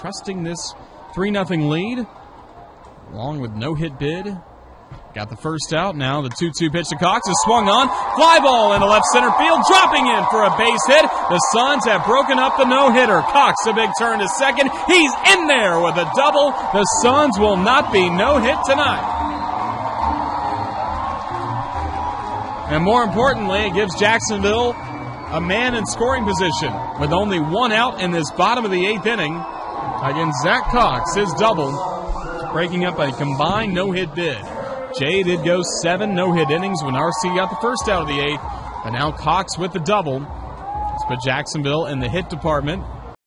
trusting this 3-0 lead, along with no-hit bid. Got the first out now. The 2-2 pitch to Cox is swung on. Fly ball into left center field, dropping in for a base hit. The Suns have broken up the no-hitter. Cox, a big turn to second. He's in there with a double. The Suns will not be no-hit tonight. And more importantly, it gives Jacksonville a man in scoring position with only one out in this bottom of the eighth inning. Again, Zack Cox, his double, breaking up a combined no-hit bid. Jay did go 7 no-hit innings when RC got the first out of the eighth, but now Cox with the double. Let's put Jacksonville in the hit department.